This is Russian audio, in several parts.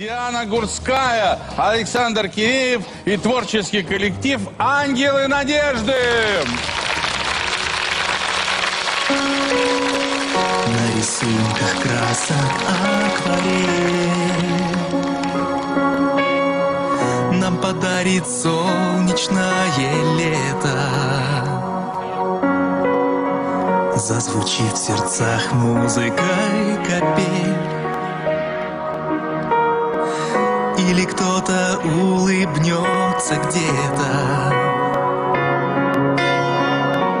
Диана Гурцкая, Александр Киреев и творческий коллектив «Ангелы надежды». На рисунках красок акварели нам подарит солнечное лето. Зазвучит в сердцах музыкой капель. Или кто-то улыбнется где-то.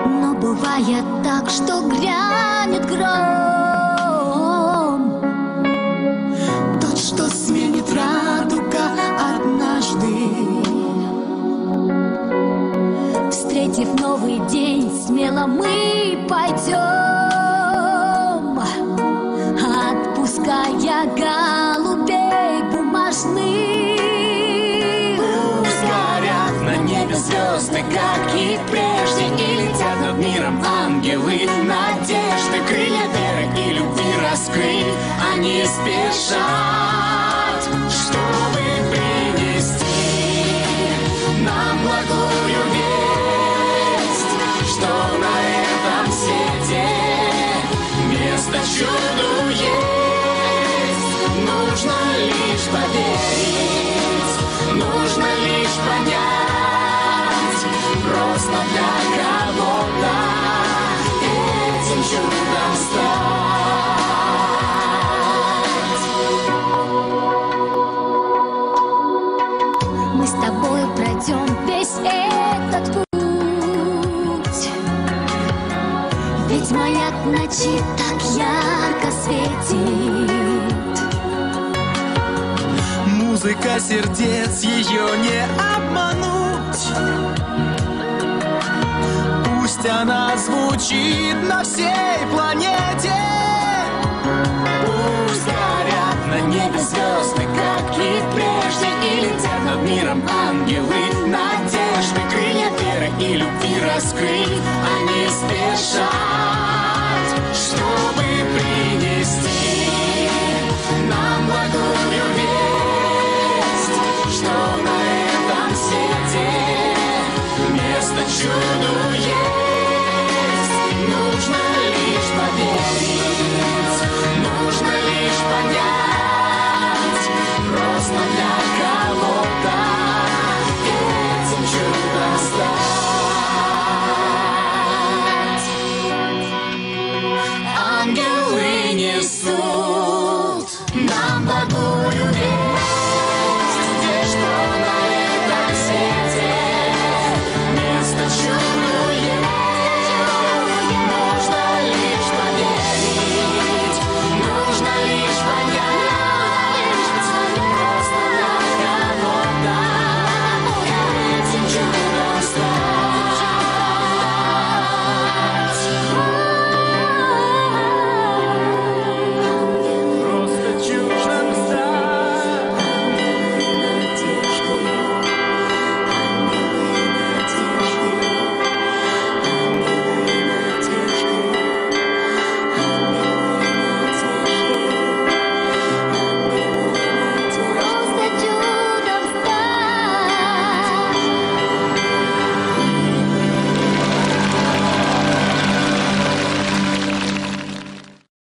Но бывает так, что грянет гром, тот, что сменит радуга однажды. Встретив новый день, смело мы пойдем, отпуская голубей бумажных. Звезды, как и прежде, и летят над миром ангелы надежды, крылья веры и любви раскрыв, они спешат, чтобы принести нам благую весть, что на этом свете место чуду есть, нужно лишь поверить, нужно лишь понять. Просто для кого-то этим чудом стать. Мы с тобой пройдем весь этот путь, ведь маяк ночи так ярко светит. Музыка сердец, ее не обмануть. Пусть она звучит на всей планете. Пусть горят на небе звезды, как и прежде, и летят над миром ангелы надежды, крылья веры и любви раскрыв, они спешат, чтобы принести